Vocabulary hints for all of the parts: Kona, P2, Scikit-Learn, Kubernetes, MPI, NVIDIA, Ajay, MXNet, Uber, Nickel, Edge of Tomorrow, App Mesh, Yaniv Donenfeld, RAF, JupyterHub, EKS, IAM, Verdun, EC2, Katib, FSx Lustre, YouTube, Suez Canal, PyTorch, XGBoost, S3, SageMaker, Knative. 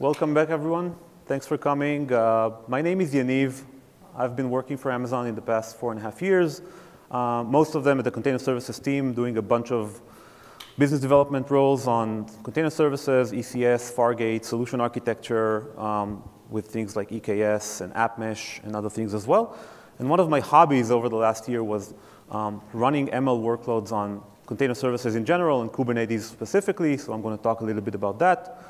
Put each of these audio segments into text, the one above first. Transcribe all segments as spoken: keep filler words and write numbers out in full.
Welcome back, everyone. Thanks for coming. Uh, my name is Yaniv. I've been working for Amazon in the past four and a half years, uh, most of them at the container services team, doing a bunch of business development roles on container services, E C S, Fargate, solution architecture, um, with things like E K S and App Mesh and other things as well. And one of my hobbies over the last year was um, running M L workloads on container services in general and Kubernetes specifically, so I'm going to talk a little bit about that.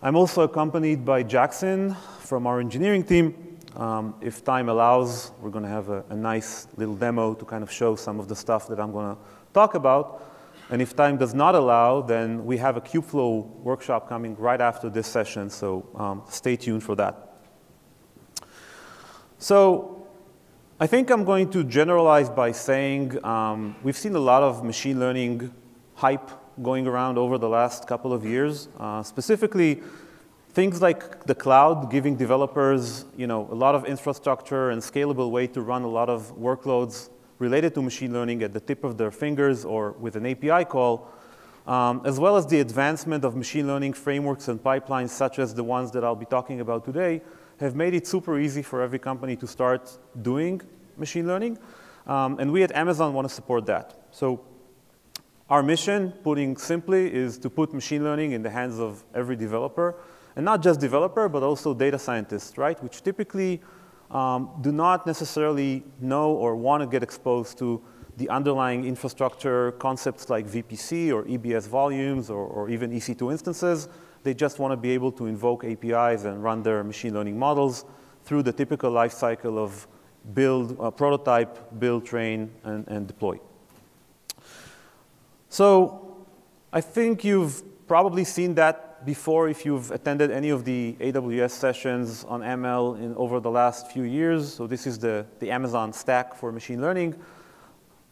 I'm also accompanied by Jiaxin from our engineering team. Um, if time allows, we're going to have a, a nice little demo to kind of show some of the stuff that I'm going to talk about. And if time does not allow, then we have a Kubeflow workshop coming right after this session, so um, stay tuned for that. So I think I'm going to generalize by saying um, we've seen a lot of machine learning hype going around over the last couple of years. Uh, specifically, things like the cloud giving developers, you know, a lot of infrastructure and scalable way to run a lot of workloads related to machine learning at the tip of their fingers or with an A P I call, um, as well as the advancement of machine learning frameworks and pipelines such as the ones that I'll be talking about today, have made it super easy for every company to start doing machine learning. Um, and we at Amazon want to support that. So our mission, putting simply, is to put machine learning in the hands of every developer. And not just developer, but also data scientists, right? Which typically um, do not necessarily know or want to get exposed to the underlying infrastructure concepts like V P C or E B S volumes or, or even E C two instances. They just want to be able to invoke A P Is and run their machine learning models through the typical life cycle of build, uh, prototype, build, train, and, and deploy. So I think you've probably seen that before if you've attended any of the A W S sessions on M L in, over the last few years. So this is the, the Amazon stack for machine learning.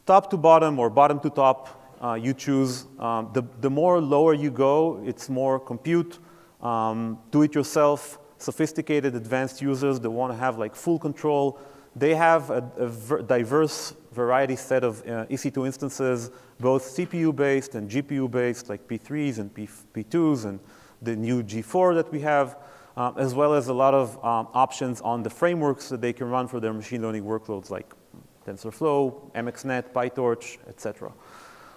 Top to bottom or bottom to top, Uh, you choose. Um, the, the more lower you go, it's more compute, um, do-it-yourself, sophisticated, advanced users that want to have like full control. They have a, a ver diverse variety set of uh, E C two instances, both C P U-based and G P U-based, like P threes and P twos and the new G four that we have, uh, as well as a lot of um, options on the frameworks that they can run for their machine learning workloads, like TensorFlow, M X net, PyTorch, et cetera.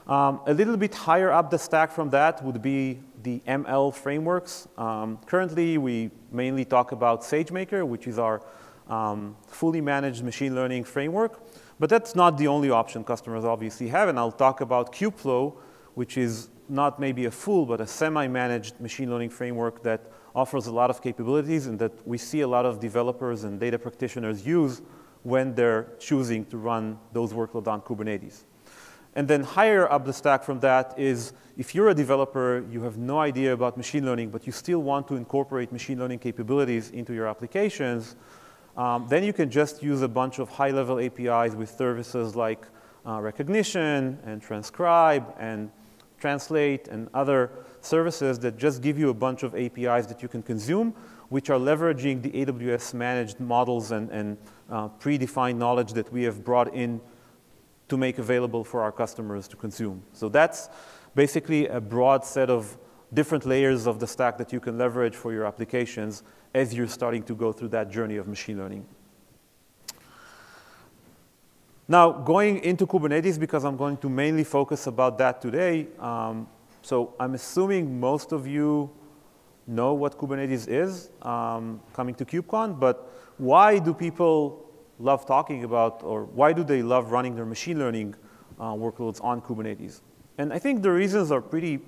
Um, a little bit higher up the stack from that would be the M L frameworks. Um, currently, we mainly talk about SageMaker, which is our um, fully managed machine learning framework. But that's not the only option customers obviously have, and I'll talk about Kubeflow, which is not maybe a full, but a semi-managed machine learning framework that offers a lot of capabilities and that we see a lot of developers and data practitioners use when they're choosing to run those workloads on Kubernetes. And then higher up the stack from that is if you're a developer, you have no idea about machine learning, but you still want to incorporate machine learning capabilities into your applications, um, then you can just use a bunch of high-level A P Is with services like uh, recognition and transcribe and translate and other services that just give you a bunch of A P Is that you can consume, which are leveraging the A W S managed models and, and uh, predefined knowledge that we have brought in to make available for our customers to consume. So that's basically a broad set of different layers of the stack that you can leverage for your applications as you're starting to go through that journey of machine learning. Now, going into Kubernetes, because I'm going to mainly focus about that today, um, so I'm assuming most of you know what Kubernetes is, um, coming to KubeCon, but why do people love talking about, or why do they love running their machine learning uh, workloads on Kubernetes? And I think the reasons are pretty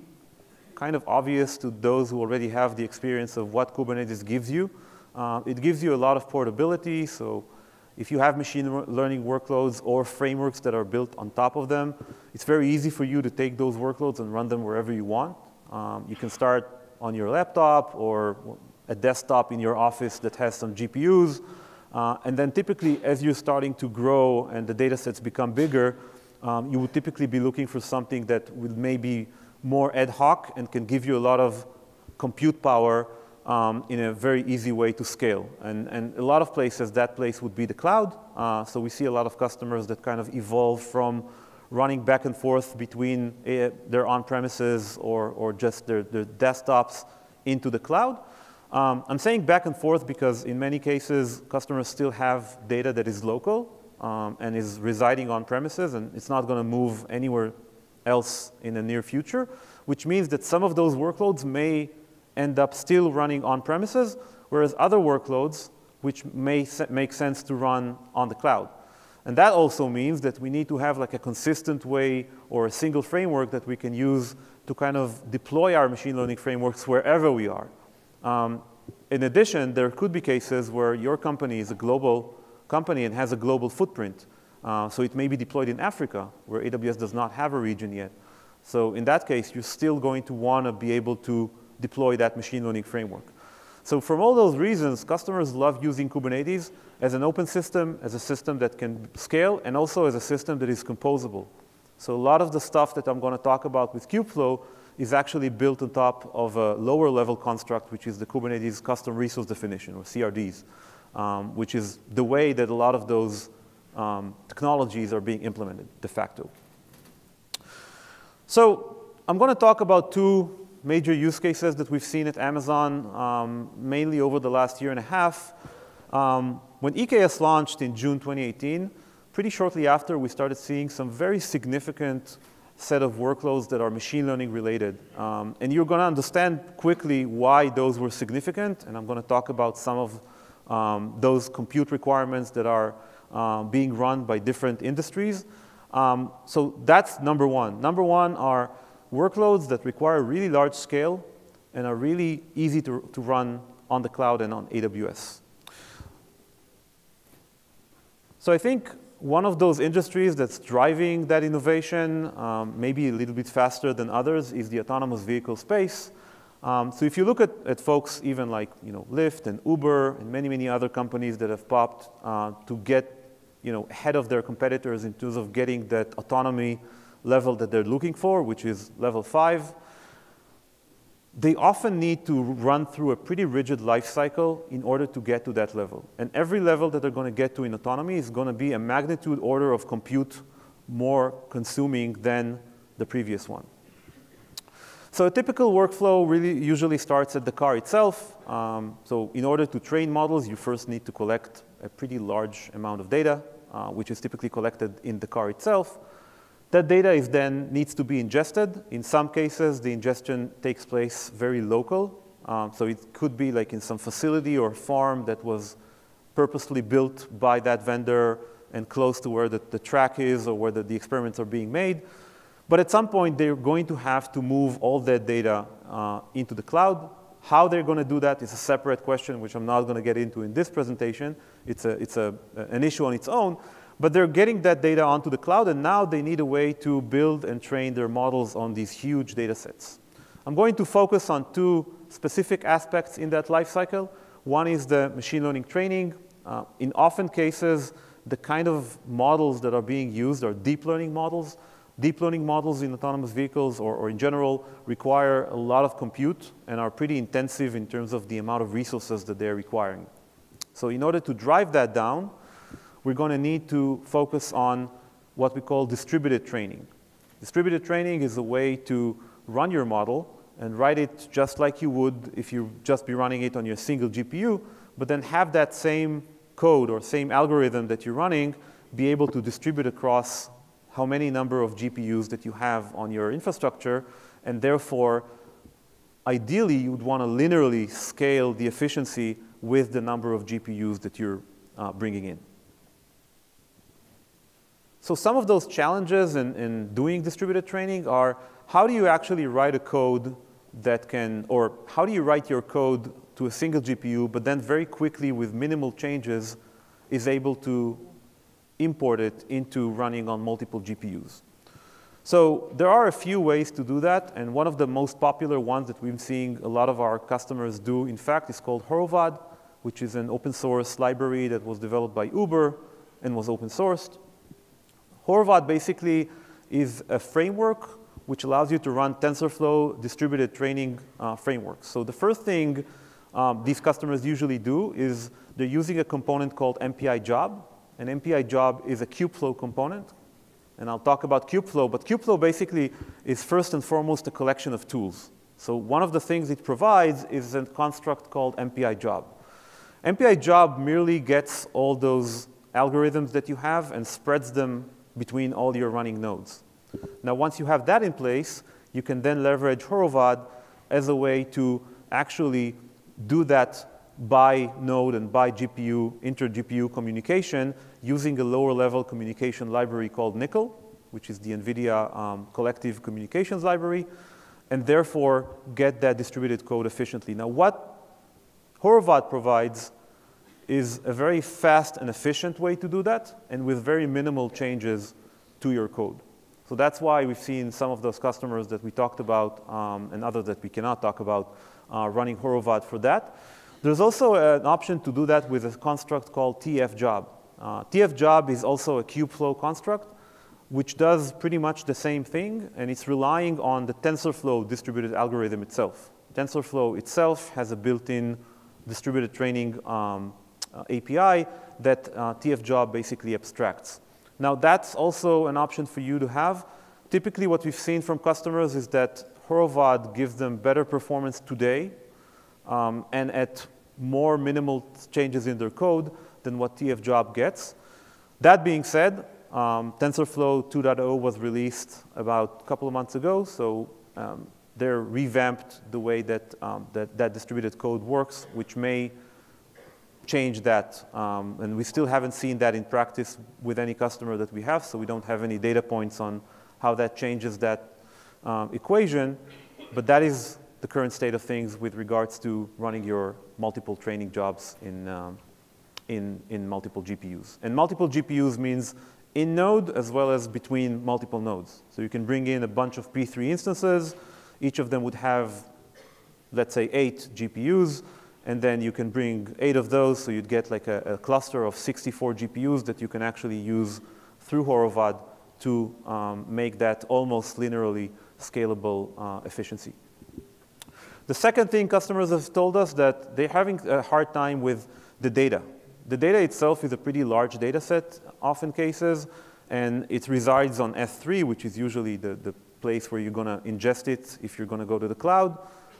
kind of obvious to those who already have the experience of what Kubernetes gives you. Uh, it gives you a lot of portability, so if you have machine learning workloads or frameworks that are built on top of them, it's very easy for you to take those workloads and run them wherever you want. Um, you can start on your laptop or a desktop in your office that has some G P Us. Uh, and then typically, as you're starting to grow and the data sets become bigger, um, you would typically be looking for something that will maybe more ad hoc and can give you a lot of compute power um, in a very easy way to scale. And, and a lot of places, that place would be the cloud. Uh, so we see a lot of customers that kind of evolve from running back and forth between uh, their on-premises or, or just their, their desktops into the cloud. Um, I'm saying back and forth because in many cases, customers still have data that is local um, and is residing on premises, and it's not going to move anywhere else in the near future, which means that some of those workloads may end up still running on premises, whereas other workloads, which may se- make sense to run on the cloud. And that also means that we need to have like a consistent way or a single framework that we can use to kind of deploy our machine learning frameworks wherever we are. Um, in addition, there could be cases where your company is a global company and has a global footprint. Uh, so it may be deployed in Africa, where A W S does not have a region yet. So in that case, you're still going to want to be able to deploy that machine learning framework. So from all those reasons, customers love using Kubernetes as an open system, as a system that can scale, and also as a system that is composable. So a lot of the stuff that I'm going to talk about with Kubeflow is actually built on top of a lower level construct, which is the Kubernetes Custom Resource Definition, or C R Ds, um, which is the way that a lot of those um, technologies are being implemented de facto. So I'm going to talk about two major use cases that we've seen at Amazon, um, mainly over the last year and a half. Um, when E K S launched in June twenty eighteen, pretty shortly after, we started seeing some very significant set of workloads that are machine learning related. Um, and you're going to understand quickly why those were significant. And I'm going to talk about some of um, those compute requirements that are uh, being run by different industries. Um, so that's number one. Number one are workloads that require really large scale and are really easy to, to run on the cloud and on A W S. So I think one of those industries that's driving that innovation, um, maybe a little bit faster than others, is the autonomous vehicle space. Um, so if you look at, at folks even like you know, Lyft and Uber and many, many other companies that have popped uh, to get you know, ahead of their competitors in terms of getting that autonomy level that they're looking for, which is level five, they often need to run through a pretty rigid life cycle in order to get to that level. And every level that they're going to get to in autonomy is going to be a magnitude order of compute more consuming than the previous one. So a typical workflow really usually starts at the car itself. Um, so in order to train models, you first need to collect a pretty large amount of data, uh, which is typically collected in the car itself. That data is then needs to be ingested. In some cases, the ingestion takes place very local. Um, so it could be like in some facility or farm that was purposely built by that vendor and close to where the, the track is or where the, the experiments are being made. But at some point, they're going to have to move all that data uh, into the cloud. How they're going to do that is a separate question, which I'm not going to get into in this presentation. It's, a, it's a, an issue on its own. But they're getting that data onto the cloud, and now they need a way to build and train their models on these huge data sets. I'm going to focus on two specific aspects in that lifecycle. One is the machine learning training. Uh, in often cases, the kind of models that are being used are deep learning models. Deep learning models in autonomous vehicles, or, or in general, require a lot of compute and are pretty intensive in terms of the amount of resources that they're requiring. So in order to drive that down, we're going to need to focus on what we call distributed training. Distributed training is a way to run your model and write it just like you would if you just be running it on your single G P U, but then have that same code or same algorithm that you're running be able to distribute across how many number of G P Us that you have on your infrastructure, and therefore, ideally, you would want to linearly scale the efficiency with the number of G P Us that you're uh, bringing in. So some of those challenges in, in doing distributed training are, how do you actually write a code that can, or how do you write your code to a single G P U, but then very quickly with minimal changes is able to import it into running on multiple G P Us? So there are a few ways to do that, and one of the most popular ones that we've seen a lot of our customers do, in fact, is called Horovod, which is an open source library that was developed by Uber and was open sourced. Horovod basically is a framework which allows you to run TensorFlow distributed training uh, frameworks. So the first thing um, these customers usually do is they're using a component called M P I job. And M P I job is a Kubeflow component. And I'll talk about Kubeflow. But Kubeflow basically is first and foremost a collection of tools. So one of the things it provides is a construct called M P I job. M P I job merely gets all those algorithms that you have and spreads them between all your running nodes. Now, once you have that in place, you can then leverage Horovod as a way to actually do that by node and by G P U, inter-G P U communication using a lower-level communication library called Nickel, which is the NVIDIA um, collective communications library, and therefore get that distributed code efficiently. Now, what Horovod provides is a very fast and efficient way to do that, and with very minimal changes to your code. So that's why we've seen some of those customers that we talked about um, and others that we cannot talk about uh, running Horovod for that. There's also an option to do that with a construct called T F job. Uh, T F job is also a Kubeflow construct, which does pretty much the same thing, and it's relying on the TensorFlow distributed algorithm itself. TensorFlow itself has a built-in distributed training um, uh, A P I that uh, T F job basically abstracts. Now, that's also an option for you to have. Typically, what we've seen from customers is that Horovod gives them better performance today um, and at more minimal changes in their code than what T F job gets. That being said, um, TensorFlow two point oh was released about a couple of months ago, so um, they're revamped the way that, um, that that distributed code works, which may change that. Um, and we still haven't seen that in practice with any customer that we have, so we don't have any data points on how that changes that um, equation. But that is the current state of things with regards to running your multiple training jobs in, um, in, in multiple G P Us. And multiple G P Us means in node as well as between multiple nodes. So you can bring in a bunch of P three instances. Each of them would have, let's say, eight G P Us. And then you can bring eight of those, so you'd get like a, a cluster of sixty-four G P Us that you can actually use through Horovod to um, make that almost linearly scalable uh, efficiency. The second thing customers have told us that they're having a hard time with the data. The data itself is a pretty large data set, often cases, and it resides on S three, which is usually the, the place where you're going to ingest it if you're going to go to the cloud.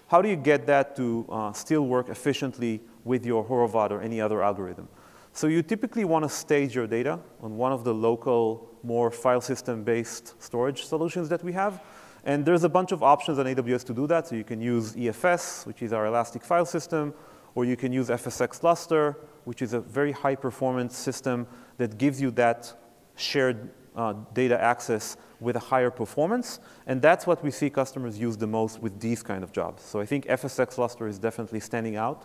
How do you get that to uh, still work efficiently with your Horovod or any other algorithm? So you typically want to stage your data on one of the local, more file system-based storage solutions that we have. And there's a bunch of options on A W S to do that. So you can use E F S, which is our elastic file system, or you can use F S x Lustre, which is a very high-performance system that gives you that shared Uh, data access with a higher performance, and that's what we see customers use the most with these kind of jobs. So I think F S x Lustre is definitely standing out.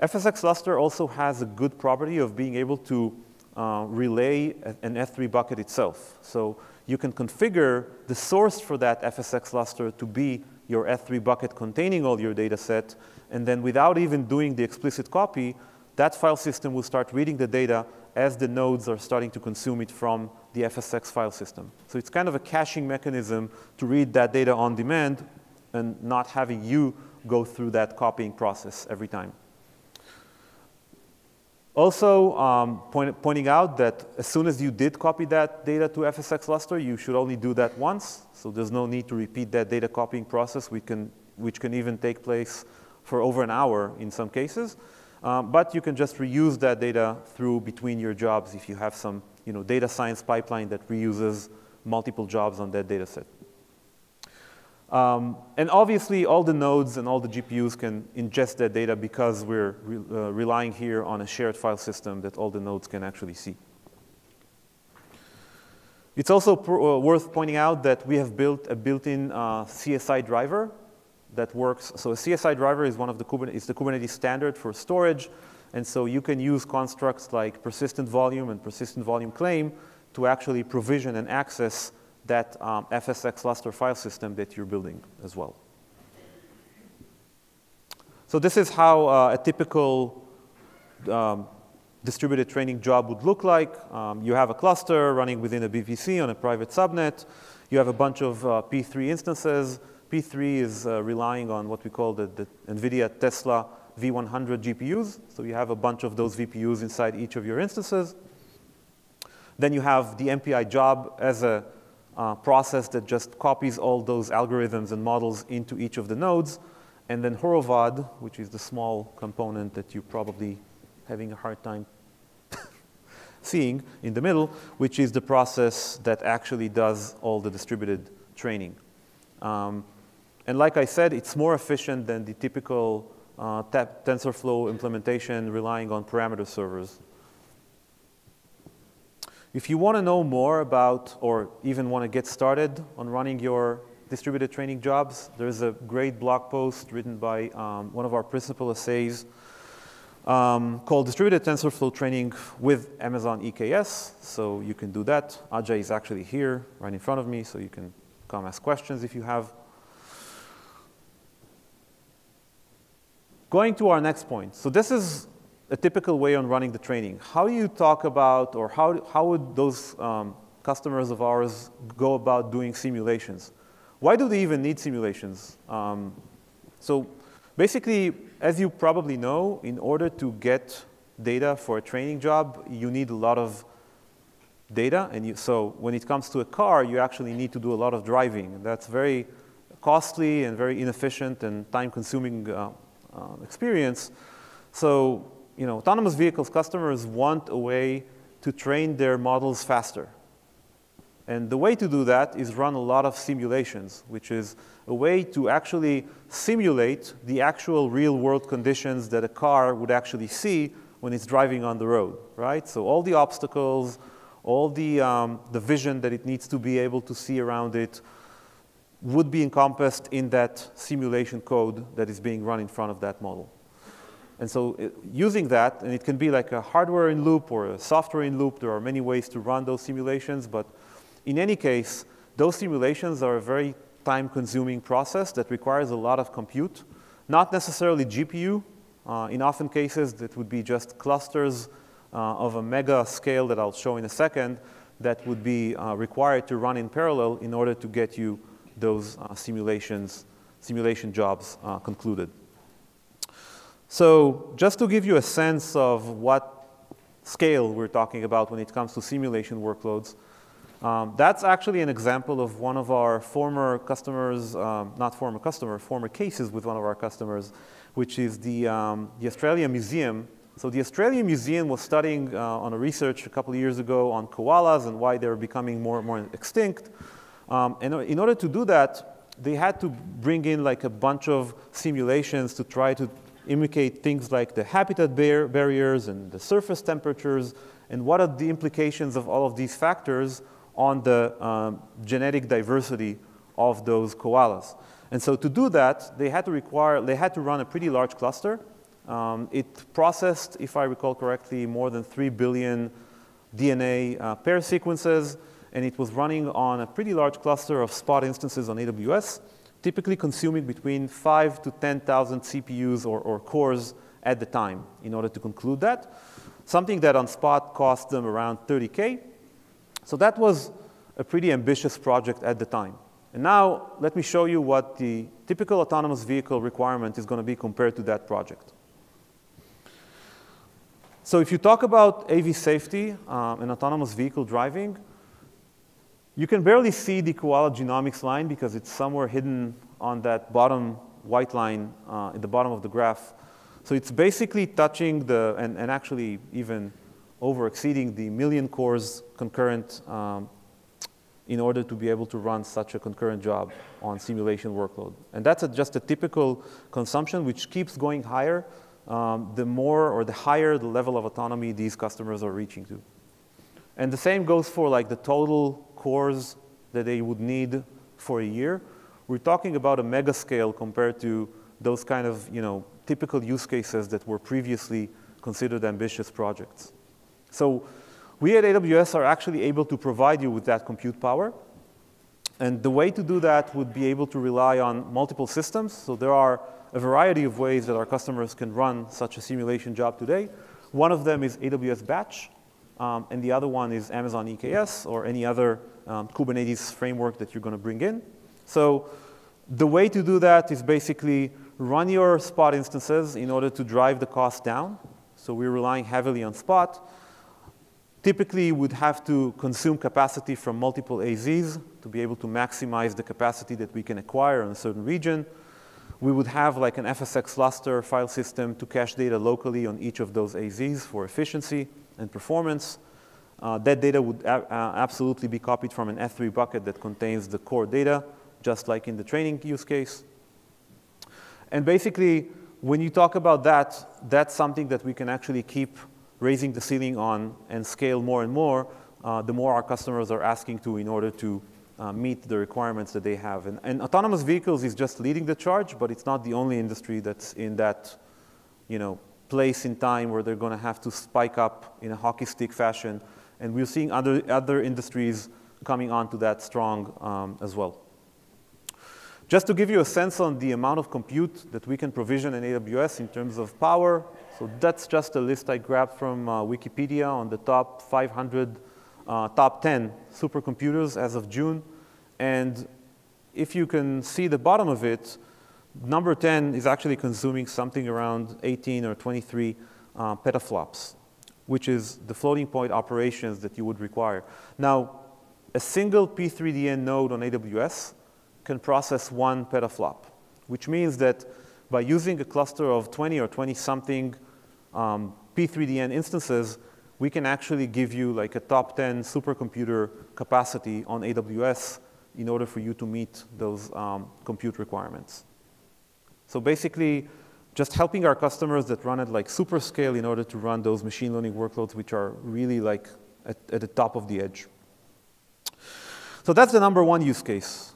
F S x Lustre also has a good property of being able to uh, relay an S three bucket itself. So you can configure the source for that F S x Lustre to be your S three bucket containing all your data set, and then without even doing the explicit copy, that file system will start reading the data as the nodes are starting to consume it from the F S x file system. So it's kind of a caching mechanism to read that data on demand and not having you go through that copying process every time. Also, um, point, pointing out that as soon as you did copy that data to F S x Lustre, you should only do that once. So there's no need to repeat that data copying process, which can, which can even take place for over an hour in some cases. Um, but you can just reuse that data through between your jobs if you have some you know, data science pipeline that reuses multiple jobs on that data set. Um, and obviously, all the nodes and all the G P Us can ingest that data because we're re uh, relying here on a shared file system that all the nodes can actually see. It's also uh, worth pointing out that we have built a built-in uh, C S I driver that works. So a C S I driver is one of the Kubernetes, it's the Kubernetes standard for storage. And so you can use constructs like persistent volume and persistent volume claim to actually provision and access that um, F S x Lustre file system that you're building as well. So this is how uh, a typical um, distributed training job would look like. Um, you have a cluster running within a V P C on a private subnet. You have a bunch of uh, P three instances. P three is uh, relying on what we call the, the NVIDIA Tesla V one hundred G P Us. So you have a bunch of those V P Us inside each of your instances. Then you have the M P I job as a uh, process that just copies all those algorithms and models into each of the nodes. And then Horovod, which is the small component that you're probably having a hard time seeing in the middle, which is the process that actually does all the distributed training. Um, and like I said, it's more efficient than the typical uh, TensorFlow implementation relying on parameter servers. If you want to know more about, or even want to get started on running your distributed training jobs, there's a great blog post written by um, one of our principal essays um, called Distributed TensorFlow Training with Amazon E K S. So you can do that. Ajay is actually here right in front of me, so you can come ask questions if you have. Going to our next point. So this is a typical way on running the training. How do you talk about, or how, how would those um, customers of ours go about doing simulations? Why do they even need simulations? Um, so basically, as you probably know, in order to get data for a training job, you need a lot of data. And you, so when it comes to a car, you actually need to do a lot of driving. That's very costly and very inefficient and time-consuming uh, uh, experience. So you know, autonomous vehicles customers want a way to train their models faster. And the way to do that is run a lot of simulations, which is a way to actually simulate the actual real-world conditions that a car would actually see when it's driving on the road, right? So all the obstacles, all the, um, the vision that it needs to be able to see around it would be encompassed in that simulation code that is being run in front of that model. And so it, using that, and it can be like a hardware in loop or a software in loop. There are many ways to run those simulations, but in any case, those simulations are a very time-consuming process that requires a lot of compute, not necessarily G P U. Uh, in often cases, that would be just clusters uh, of a mega scale that I'll show in a second that would be uh, required to run in parallel in order to get you those uh, simulations, simulation jobs uh, concluded. So just to give you a sense of what scale we're talking about when it comes to simulation workloads, Um, that's actually an example of one of our former customers, um, not former customer, former cases with one of our customers, which is the, um, the Australian Museum. So the Australian Museum was studying uh, on a research a couple of years ago on koalas and why they're becoming more and more extinct. Um, and in order to do that, they had to bring in like a bunch of simulations to try to imitate things like the habitat bar- barriers and the surface temperatures and what are the implications of all of these factors on the um, genetic diversity of those koalas. And so to do that, they had to require, they had to run a pretty large cluster. Um, it processed, if I recall correctly, more than three billion D N A uh, pair sequences, and it was running on a pretty large cluster of spot instances on A W S, typically consuming between five to ten thousand C P Us or, or cores at the time in order to conclude that, something that on spot cost them around thirty K. So that was a pretty ambitious project at the time. And now let me show you what the typical autonomous vehicle requirement is going to be compared to that project. So if you talk about A V safety um, and autonomous vehicle driving, you can barely see the koala genomics line because it's somewhere hidden on that bottom white line uh, at the bottom of the graph. So it's basically touching the, and, and actually even over exceeding the million cores concurrent um, in order to be able to run such a concurrent job on simulation workload. And that's a, just a typical consumption which keeps going higher um, the more or the higher the level of autonomy these customers are reaching to. And the same goes for like the total cores that they would need for a year. We're talking about a mega scale compared to those kind of you know, typical use cases that were previously considered ambitious projects. So we at A W S are actually able to provide you with that compute power. And the way to do that would be able to rely on multiple systems. So there are a variety of ways that our customers can run such a simulation job today. One of them is A W S Batch, um, and the other one is Amazon E K S or any other um, Kubernetes framework that you're going to bring in. So the way to do that is basically run your spot instances in order to drive the cost down. So we're relying heavily on spot. Typically, you would have to consume capacity from multiple A Zs to be able to maximize the capacity that we can acquire in a certain region. We would have like an F S x Lustre file system to cache data locally on each of those A Zs for efficiency and performance. Uh, that data would a uh, absolutely be copied from an S three bucket that contains the core data, just like in the training use case. And basically, when you talk about that, that's something that we can actually keep raising the ceiling on and scale more and more, uh, the more our customers are asking to in order to uh, meet the requirements that they have. And, and autonomous vehicles is just leading the charge, but it's not the only industry that's in that, you know, place in time where they're going to have to spike up in a hockey stick fashion. And we're seeing other, other industries coming onto that strong um, as well. Just to give you a sense on the amount of compute that we can provision in A W S in terms of power, so that's just a list I grabbed from uh, Wikipedia on the top five hundred, uh, top ten supercomputers as of June. And if you can see the bottom of it, number ten is actually consuming something around eighteen or twenty-three uh, petaflops, which is the floating point operations that you would require. Now, a single P three D N node on A W S can process one petaflop, which means that by using a cluster of twenty or twenty-something um, P three D N instances, we can actually give you like a top ten supercomputer capacity on A W S in order for you to meet those um, compute requirements. So basically, just helping our customers that run at like super scale in order to run those machine learning workloads, which are really like at, at the top of the edge. So that's the number one use case.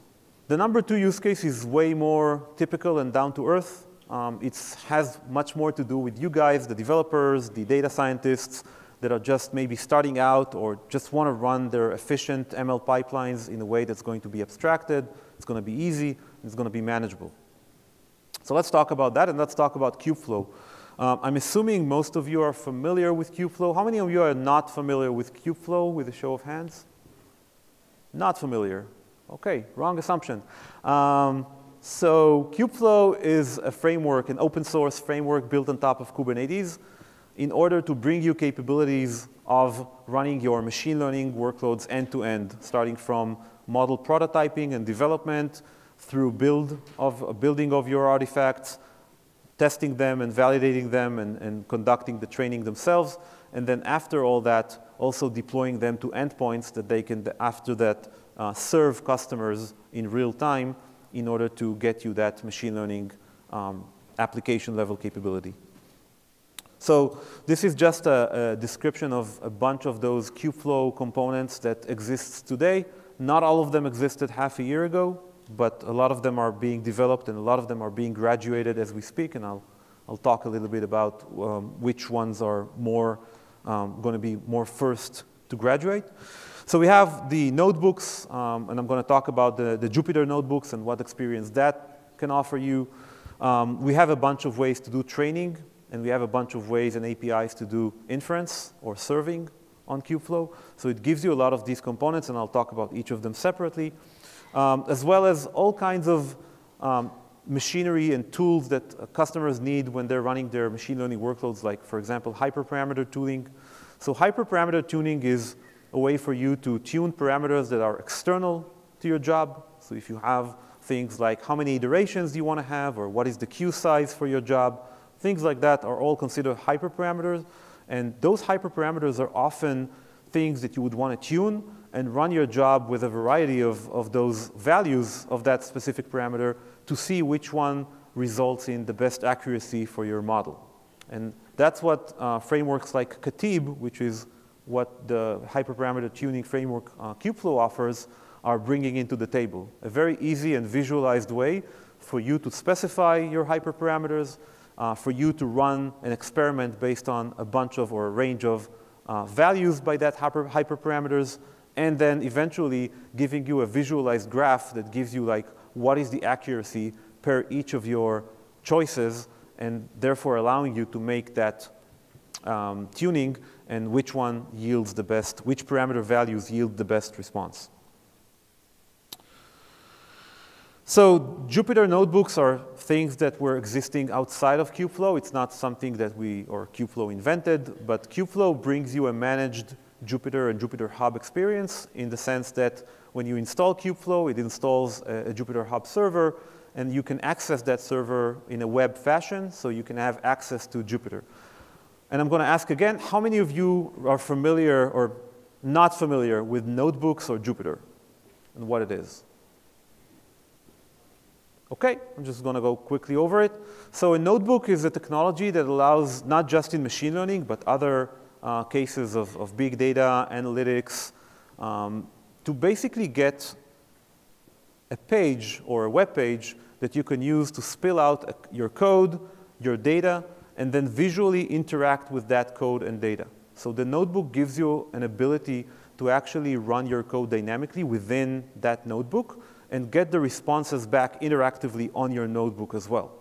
The number two use case is way more typical and down to earth. Um, it has much more to do with you guys, the developers, the data scientists that are just maybe starting out or just want to run their efficient M L pipelines in a way that's going to be abstracted, it's going to be easy, it's going to be manageable. So let's talk about that, and let's talk about Kubeflow. Um, I'm assuming most of you are familiar with Kubeflow. How many of you are not familiar with Kubeflow with a show of hands? Not familiar. Okay, wrong assumption. Um, so Kubeflow is a framework, an open source framework built on top of Kubernetes in order to bring you capabilities of running your machine learning workloads end to end, starting from model prototyping and development through build of, uh, building of your artifacts, testing them and validating them and, and conducting the training themselves. And then after all that, also deploying them to endpoints that they can, after that, Uh, serve customers in real time in order to get you that machine learning um, application level capability. So this is just a, a description of a bunch of those Kubeflow components that exists today. Not all of them existed half a year ago, but a lot of them are being developed and a lot of them are being graduated as we speak, and I'll, I'll talk a little bit about um, which ones are more um, going to be more first to graduate. So we have the notebooks, um, and I'm going to talk about the, the Jupyter notebooks and what experience that can offer you. Um, we have a bunch of ways to do training, and we have a bunch of ways and A P Is to do inference or serving on Kubeflow. So it gives you a lot of these components, and I'll talk about each of them separately, um, as well as all kinds of um, machinery and tools that customers need when they're running their machine learning workloads, like, for example, hyperparameter tuning. So hyperparameter tuning is a way for you to tune parameters that are external to your job. So if you have things like how many iterations do you want to have, or what is the queue size for your job, things like that are all considered hyperparameters. And those hyperparameters are often things that you would want to tune and run your job with a variety of, of those values of that specific parameter to see which one results in the best accuracy for your model. And that's what uh, frameworks like Katib, which is what the hyperparameter tuning framework uh, Kubeflow offers, are bringing into the table. A very easy and visualized way for you to specify your hyperparameters, uh, for you to run an experiment based on a bunch of or a range of uh, values by that hyper hyperparameters, and then eventually giving you a visualized graph that gives you like what is the accuracy per each of your choices, and therefore allowing you to make that um, tuning and which one yields the best, which parameter values yield the best response. So Jupyter notebooks are things that were existing outside of Kubeflow. It's not something that we or Kubeflow invented, but Kubeflow brings you a managed Jupyter and JupyterHub experience, in the sense that when you install Kubeflow, it installs a, a JupyterHub server, and you can access that server in a web fashion, so you can have access to Jupyter. And I'm going to ask again, how many of you are familiar or not familiar with notebooks or Jupyter and what it is? Okay, I'm just going to go quickly over it. So a notebook is a technology that allows, not just in machine learning, but other uh, cases of, of big data, analytics, um, to basically get a page or a web page that you can use to spill out a, your code, your data, and then visually interact with that code and data. So the notebook gives you an ability to actually run your code dynamically within that notebook and get the responses back interactively on your notebook as well.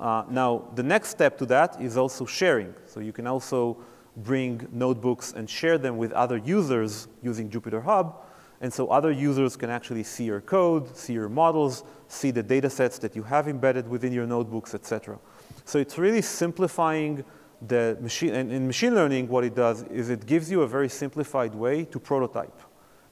Uh, now, the next step to that is also sharing. So you can also bring notebooks and share them with other users using JupyterHub, and so other users can actually see your code, see your models, see the data sets that you have embedded within your notebooks, et cetera. So it's really simplifying the machine, and in machine learning, what it does is it gives you a very simplified way to prototype.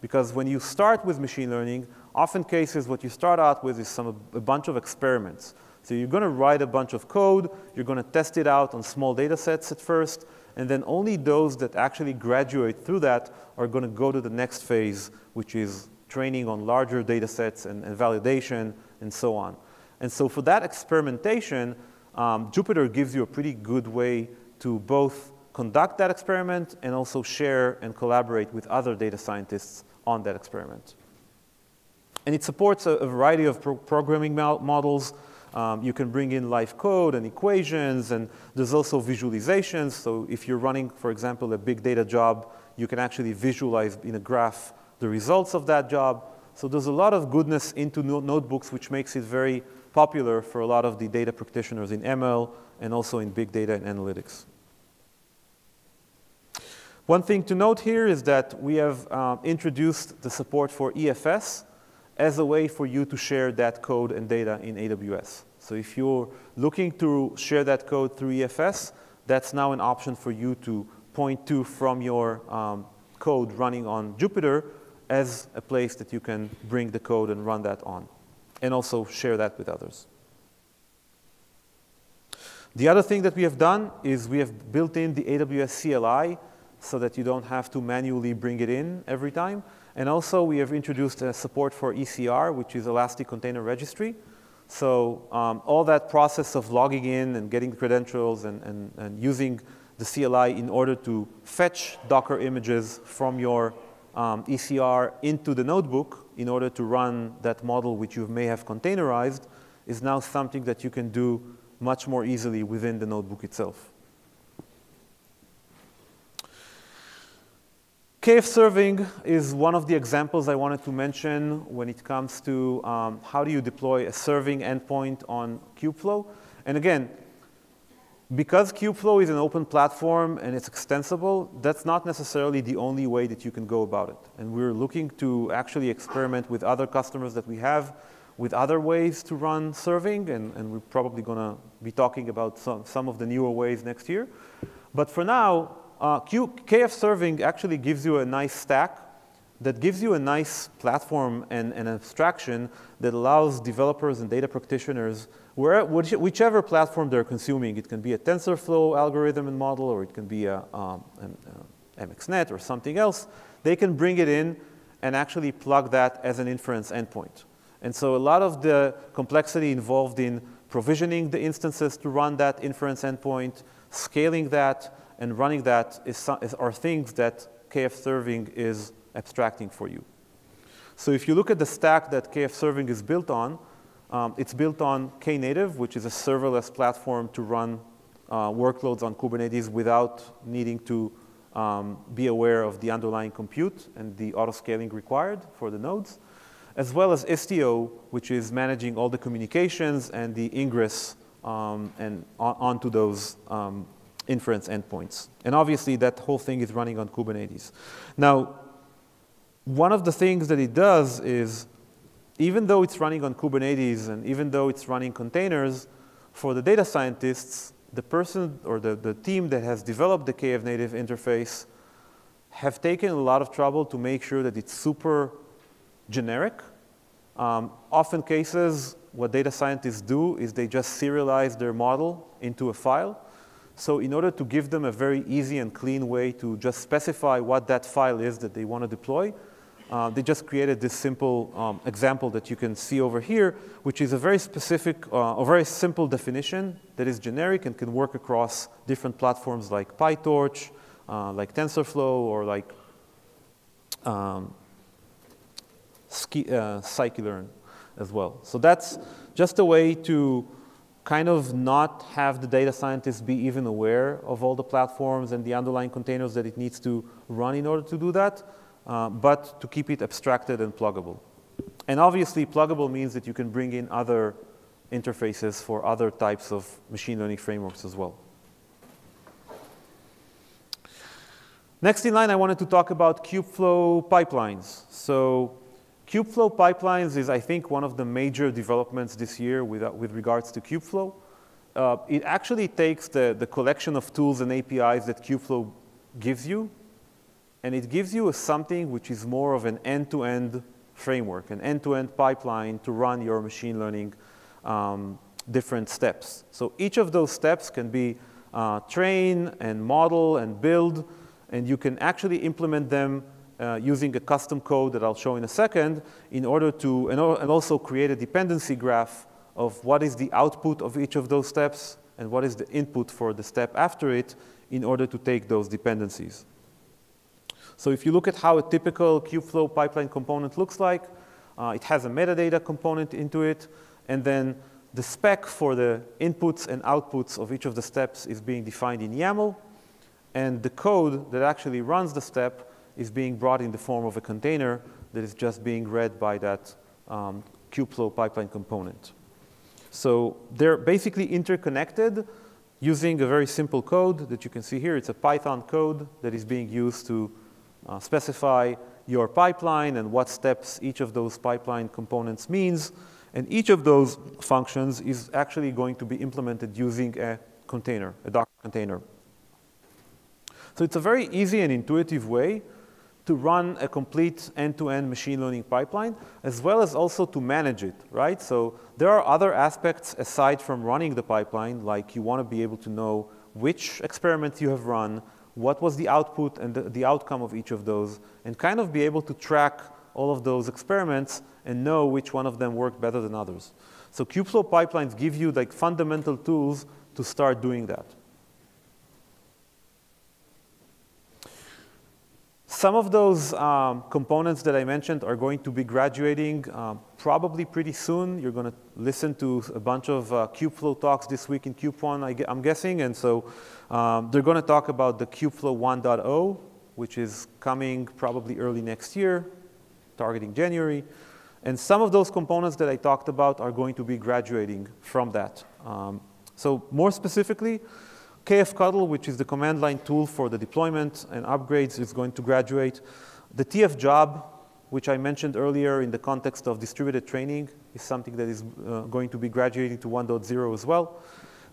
Because when you start with machine learning, often cases what you start out with is some, a bunch of experiments. So you're going to write a bunch of code, you're going to test it out on small data sets at first, and then only those that actually graduate through that are going to go to the next phase, which is training on larger data sets and, and validation and so on. And so for that experimentation, Um, Jupyter gives you a pretty good way to both conduct that experiment and also share and collaborate with other data scientists on that experiment. And it supports a, a variety of pro programming models. Um, you can bring in live code and equations, and there's also visualizations. So if you're running, for example, a big data job, you can actually visualize in a graph the results of that job. So there's a lot of goodness into no notebooks, which makes it very popular for a lot of the data practitioners in M L and also in big data and analytics. One thing to note here is that we have um, introduced the support for E F S as a way for you to share that code and data in A W S. So if you're looking to share that code through E F S, that's now an option for you to point to from your um, code running on Jupyter as a place that you can bring the code and run that on, and also share that with others. The other thing that we have done is we have built in the A W S C L I so that you don't have to manually bring it in every time. And also we have introduced a support for E C R, which is Elastic Container Registry. So um, all that process of logging in and getting the credentials and, and, and using the C L I in order to fetch Docker images from your Um, E C R into the notebook in order to run that model which you may have containerized is now something that you can do much more easily within the notebook itself. KFServing is one of the examples I wanted to mention when it comes to um, how do you deploy a serving endpoint on Kubeflow. And again, because Kubeflow is an open platform and it's extensible, that's not necessarily the only way that you can go about it. And we're looking to actually experiment with other customers that we have with other ways to run serving, and, and we're probably going to be talking about some, some of the newer ways next year. But for now, uh, KFServing actually gives you a nice stack that gives you a nice platform and an abstraction that allows developers and data practitioners, where, whichever platform they're consuming, it can be a TensorFlow algorithm and model, or it can be a, um, an uh, M X net or something else, they can bring it in and actually plug that as an inference endpoint. And so a lot of the complexity involved in provisioning the instances to run that inference endpoint, scaling that, and running that is, is, are things that KFServing is abstracting for you. So if you look at the stack that KFServing is built on, um, it's built on Knative, which is a serverless platform to run uh, workloads on Kubernetes without needing to um, be aware of the underlying compute and the auto-scaling required for the nodes, as well as Istio, which is managing all the communications and the ingress um, and on onto those um, inference endpoints. And obviously, that whole thing is running on Kubernetes. Now, one of the things that it does is, even though it's running on Kubernetes and even though it's running containers, for the data scientists, the person or the, the team that has developed the Knative interface have taken a lot of trouble to make sure that it's super generic. Um, often cases, what data scientists do is they just serialize their model into a file. So in order to give them a very easy and clean way to just specify what that file is that they want to deploy, uh, they just created this simple um, example that you can see over here, which is a very specific, uh, a very simple definition that is generic and can work across different platforms like PyTorch, uh, like TensorFlow, or like um, uh, scikit-learn as well. So that's just a way to kind of not have the data scientists be even aware of all the platforms and the underlying containers that it needs to run in order to do that, uh, but to keep it abstracted and pluggable. And obviously, pluggable means that you can bring in other interfaces for other types of machine learning frameworks as well. Next in line, I wanted to talk about Kubeflow pipelines. So Kubeflow pipelines is, I think, one of the major developments this year with, uh, with regards to Kubeflow. Uh, it actually takes the, the collection of tools and A P Is that Kubeflow gives you, and it gives you a something which is more of an end-to-end framework, an end-to-end pipeline to run your machine learning um, different steps. So each of those steps can be uh, train and model and build, and you can actually implement them Uh, using a custom code that I'll show in a second, in order to, and, and also create a dependency graph of what is the output of each of those steps and what is the input for the step after it in order to take those dependencies. So if you look at how a typical Kubeflow pipeline component looks like, uh, it has a metadata component into it, and then the spec for the inputs and outputs of each of the steps is being defined in YAML, and the code that actually runs the step is being brought in the form of a container that is just being read by that um, Kubeflow pipeline component. So they're basically interconnected using a very simple code that you can see here. It's a Python code that is being used to uh, specify your pipeline and what steps each of those pipeline components means. And each of those functions is actually going to be implemented using a container, a Docker container. So it's a very easy and intuitive way to run a complete end-to-end machine learning pipeline, as well as also to manage it, right? So there are other aspects aside from running the pipeline, like you want to be able to know which experiments you have run, what was the output and the, the outcome of each of those, and kind of be able to track all of those experiments and know which one of them worked better than others. So Kubeflow pipelines give you like fundamental tools to start doing that. Some of those um, components that I mentioned are going to be graduating um, probably pretty soon. You're going to listen to a bunch of uh, Kubeflow talks this week in KubeCon, I gu I'm guessing. And so um, they're going to talk about the Kubeflow one point oh, which is coming probably early next year, targeting January. And some of those components that I talked about are going to be graduating from that. Um, so more specifically, K F Cuddle, which is the command line tool for the deployment and upgrades, is going to graduate. The T F Job, which I mentioned earlier in the context of distributed training, is something that is uh, going to be graduating to one point oh as well.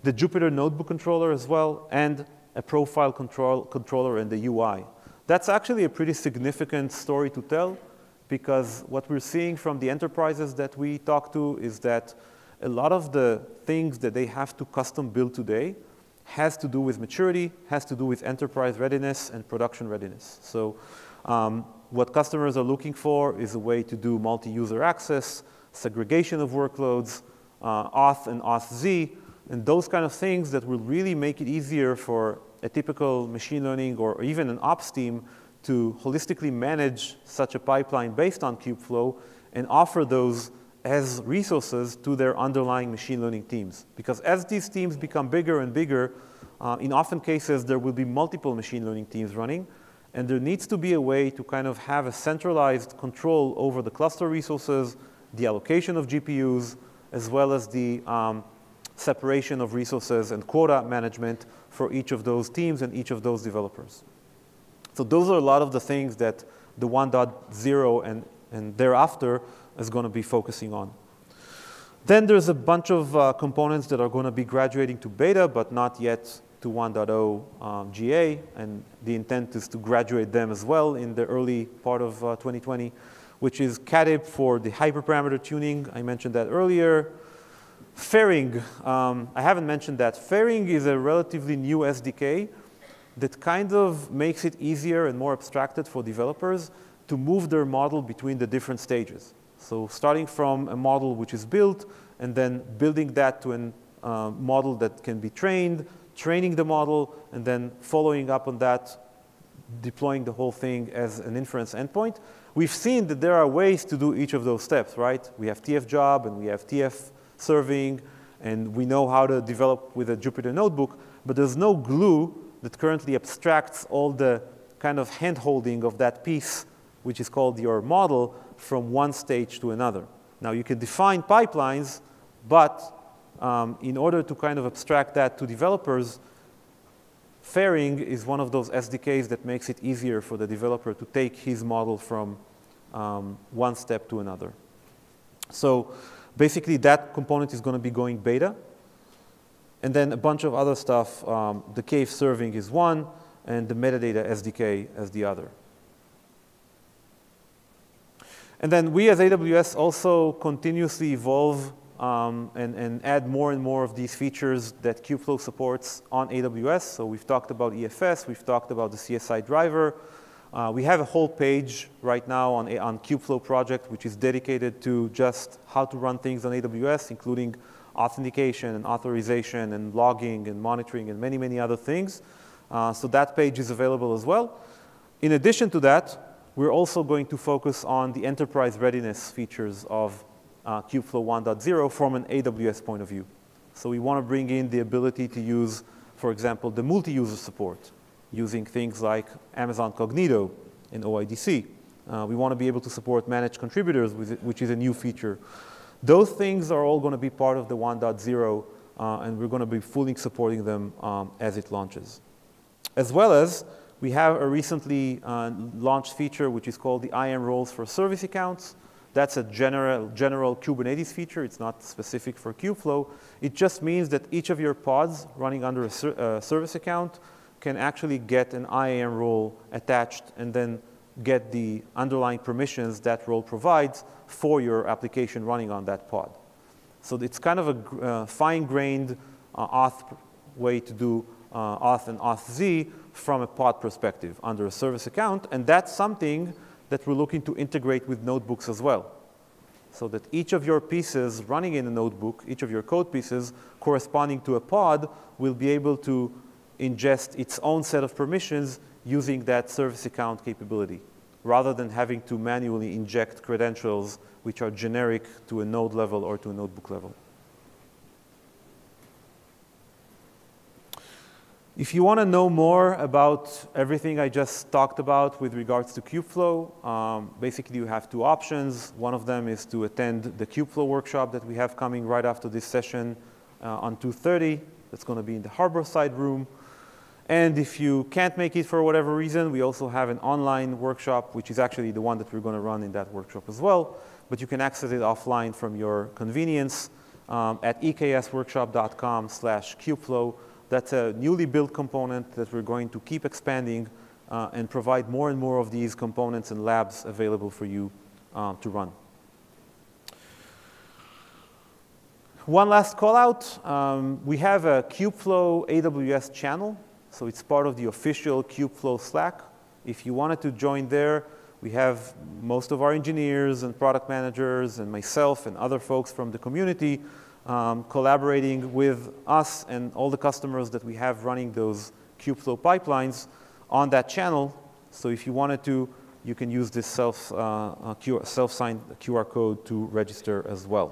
The Jupyter Notebook controller as well, and a profile control, controller and the U I. That's actually a pretty significant story to tell, because what we're seeing from the enterprises that we talk to is that a lot of the things that they have to custom build today has to do with maturity, has to do with enterprise readiness and production readiness. So um, what customers are looking for is a way to do multi-user access, segregation of workloads, uh, auth and auth Z, and those kind of things that will really make it easier for a typical machine learning or even an ops team to holistically manage such a pipeline based on Kubeflow and offer those as resources to their underlying machine learning teams. Because as these teams become bigger and bigger, uh, in often cases there will be multiple machine learning teams running, and there needs to be a way to kind of have a centralized control over the cluster resources, the allocation of G P Us, as well as the um, separation of resources and quota management for each of those teams and each of those developers. So those are a lot of the things that the one point oh and, and thereafter is going to be focusing on. Then there's a bunch of uh, components that are going to be graduating to beta, but not yet to one point oh um, G A, and the intent is to graduate them as well in the early part of uh, twenty twenty, which is Katib for the hyperparameter tuning. I mentioned that earlier. Fairing, um, I haven't mentioned that. Fairing is a relatively new S D K that kind of makes it easier and more abstracted for developers to move their model between the different stages. So starting from a model which is built, and then building that to a uh, model that can be trained, training the model, and then following up on that, deploying the whole thing as an inference endpoint. We've seen that there are ways to do each of those steps, right? We have TFJob, and we have TFServing, and we know how to develop with a Jupyter notebook, but there's no glue that currently abstracts all the kind of hand-holding of that piece, which is called your model, from one stage to another. Now, you can define pipelines, but um, in order to kind of abstract that to developers, Fairing is one of those S D Ks that makes it easier for the developer to take his model from um, one step to another. So basically, that component is going to be going beta. And then a bunch of other stuff. Um, the KFServing is one, and the metadata S D K as the other. And then we as A W S also continuously evolve um, and, and add more and more of these features that Kubeflow supports on A W S. So we've talked about E F S. We've talked about the C S I driver. Uh, we have a whole page right now on, on Kubeflow project, which is dedicated to just how to run things on A W S, including authentication and authorization and logging and monitoring and many, many other things. Uh, so that page is available as well. In addition to that, we're also going to focus on the enterprise readiness features of uh, Kubeflow one point oh from an A W S point of view. So we want to bring in the ability to use, for example, the multi-user support using things like Amazon Cognito and O I D C. Uh, we want to be able to support managed contributors, which is a new feature. Those things are all going to be part of the one point oh, uh, and we're going to be fully supporting them um, as it launches. As well as, we have a recently uh, launched feature which is called the I A M roles for service accounts. That's a general, general Kubernetes feature. It's not specific for Kubeflow. It just means that each of your pods running under a ser uh, service account can actually get an I A M role attached and then get the underlying permissions that role provides for your application running on that pod. So it's kind of a uh, fine-grained uh, auth way to do uh, auth and auth-z from a pod perspective under a service account, and that's something that we're looking to integrate with notebooks as well, so that each of your pieces running in a notebook, each of your code pieces corresponding to a pod, will be able to ingest its own set of permissions using that service account capability, rather than having to manually inject credentials which are generic to a node level or to a notebook level. If you want to know more about everything I just talked about with regards to Kubeflow, um, basically you have two options. One of them is to attend the Kubeflow workshop that we have coming right after this session uh, on two thirty. That's going to be in the Harborside room. And if you can't make it for whatever reason, we also have an online workshop, which is actually the one that we're going to run in that workshop as well. But you can access it offline from your convenience um, at E K S workshop dot com slash Kubeflow. That's a newly built component that we're going to keep expanding uh, and provide more and more of these components and labs available for you um, to run. One last call out. Um, we have a Kubeflow A W S channel. So it's part of the official Kubeflow Slack. If you wanted to join there, we have most of our engineers and product managers and myself and other folks from the community Um, collaborating with us and all the customers that we have running those Kubeflow pipelines on that channel. So if you wanted to, you can use this self, uh, self-signed Q R code to register as well.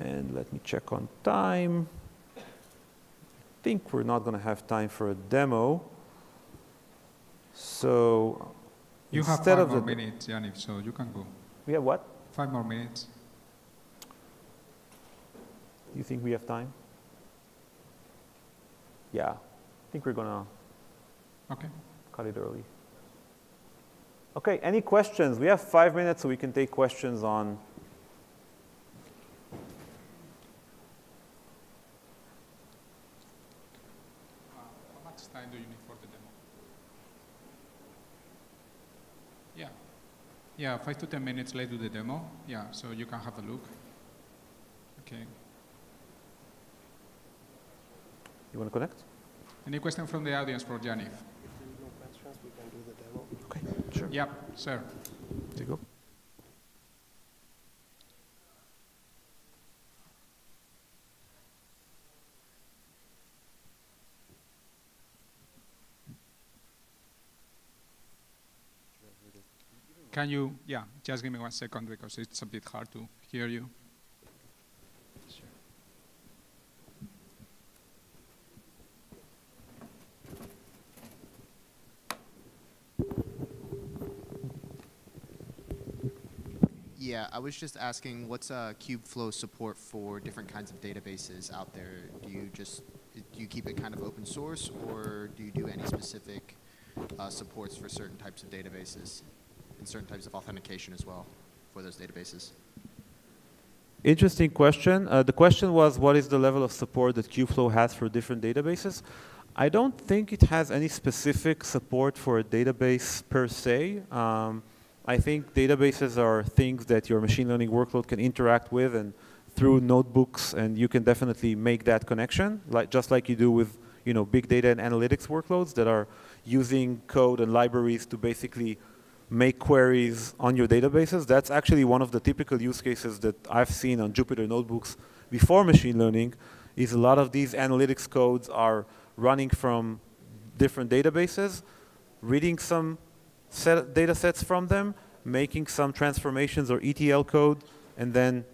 And let me check on time. I think we're not going to have time for a demo. So you have five more minutes, Yaniv, so you can go. We have what? Five more minutes. You think we have time? Yeah, I think we're gonna okay. cut it early. Okay, any questions? We have five minutes, so we can take questions on. much time do you need for the demo? Yeah. Yeah, five to ten minutes later to the demo. Yeah, so you can have a look. Okay. You want to connect? Any question from the audience for Yaniv? If there are no questions, we can do the demo. Okay, sure. Yeah, sir. There you go. Can you, yeah, just give me one second because it's a bit hard to hear you. Sure. Yeah, I was just asking, what's uh, Kubeflow support for different kinds of databases out there? Do you just, do you keep it kind of open source, or do you do any specific uh, supports for certain types of databases? And certain types of authentication as well for those databases? Interesting question. Uh, the question was, what is the level of support that Kubeflow has for different databases? I don't think it has any specific support for a database per se. Um, I think databases are things that your machine learning workload can interact with and through notebooks, and you can definitely make that connection, like, just like you do with you know, big data and analytics workloads that are using code and libraries to basically make queries on your databases. That's actually one of the typical use cases that I've seen on Jupyter notebooks before machine learning, is a lot of these analytics codes are running from different databases, reading some set data sets from them, making some transformations or E T L code, and then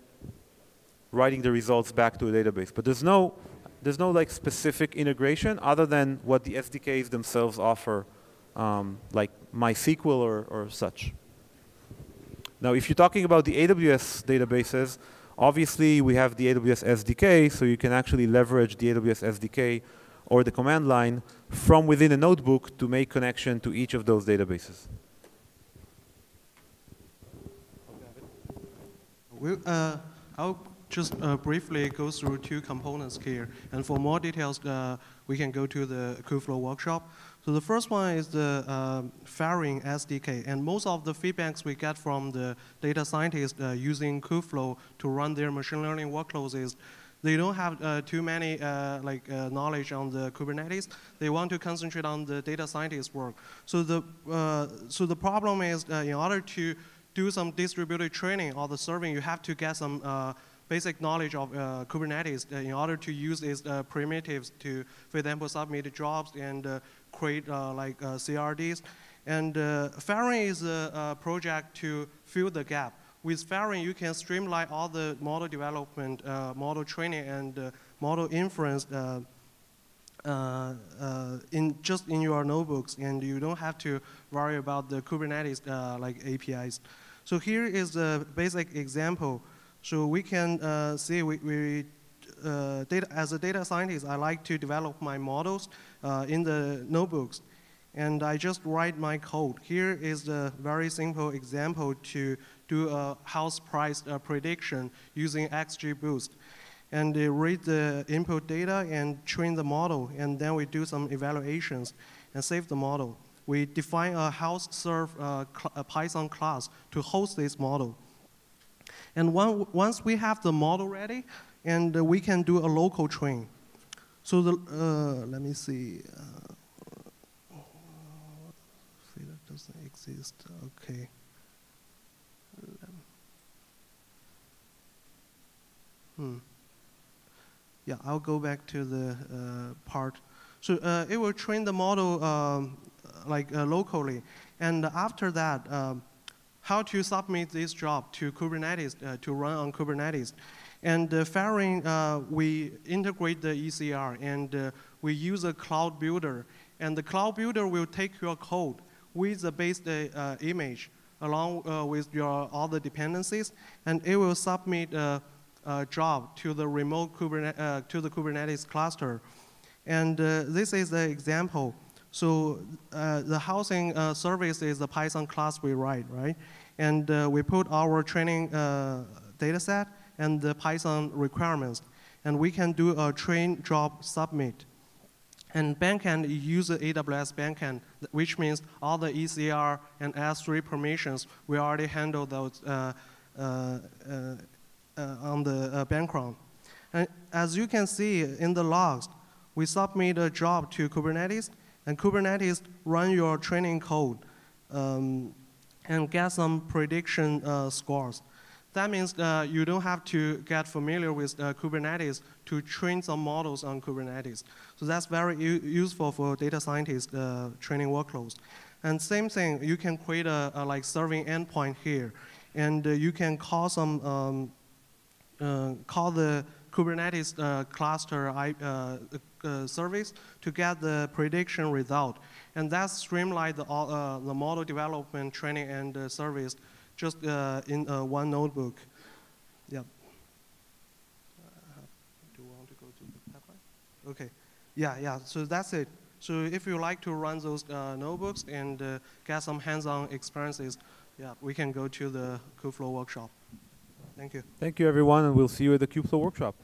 writing the results back to a database. But there's no, there's no like specific integration other than what the S D Ks themselves offer, um, like MySQL or, or such. Now, if you're talking about the A W S databases, obviously we have the A W S S D K, so you can actually leverage the A W S S D K or the command line from within a notebook to make connection to each of those databases. We'll, uh, I'll just uh, briefly go through two components here. And for more details, uh, we can go to the Kubeflow workshop. So the first one is the uh, Fairing S D K, and most of the feedbacks we get from the data scientists uh, using Kubeflow to run their machine learning workloads is they don't have uh, too many uh, like uh, knowledge on the Kubernetes. They want to concentrate on the data scientist work. So the uh, so the problem is uh, in order to do some distributed training or the serving, you have to get some Uh, basic knowledge of uh, Kubernetes in order to use its uh, primitives to, for example, submit jobs and uh, create uh, like uh, C R Ds. And uh, Fairing is a, a project to fill the gap. With Fairing, you can streamline all the model development, uh, model training, and uh, model inference uh, uh, uh, in just in your notebooks, and you don't have to worry about the Kubernetes uh, like A P Is. So here is a basic example. So we can uh, see we, we uh, data, as a data scientist, I like to develop my models uh, in the notebooks, and I just write my code. Here is a very simple example to do a house price uh, prediction using XGBoost, and they read the input data and train the model, and then we do some evaluations and save the model. We define a house serve uh, cl a Python class to host this model. And one, once we have the model ready, and uh, we can do a local train. So the, uh, let me see. Uh, see, that doesn't exist. Okay. Hmm. Yeah, I'll go back to the uh, part. So uh, it will train the model um, like uh, locally, and after that. Um, how to submit this job to Kubernetes, uh, to run on Kubernetes. And uh, Fairing, uh, we integrate the E C R, and uh, we use a cloud builder. And the cloud builder will take your code with the base uh, image, along uh, with your all the dependencies, and it will submit a, a job to the remote Kubernetes, uh, to the Kubernetes cluster. And uh, this is the example. So uh, the housing uh, service is the Python class we write, right? And uh, we put our training uh, data set and the Python requirements. And we can do a train job submit. And backend use the A W S backend, which means all the E C R and S three permissions, we already handle those uh, uh, uh, uh, on the uh, background. And as you can see in the logs, we submit a job to Kubernetes, and Kubernetes run your training code um, and get some prediction uh, scores. That means uh, you don't have to get familiar with uh, Kubernetes to train some models on Kubernetes. So that's very useful for data scientist uh, training workloads. And same thing, you can create a, a like serving endpoint here, and uh, you can call some um, uh, call the Kubernetes uh, cluster I, uh, uh, service to get the prediction result, and that streamlined the, uh, the model development, training, and uh, service just uh, in uh, one notebook. Yeah. Do you want to go to the pipeline? Okay. Yeah, yeah. So that's it. So if you like to run those uh, notebooks and uh, get some hands-on experiences, yeah, we can go to the Kubeflow workshop. Thank you. Thank you, everyone, and we'll see you at the Kubeflow workshop.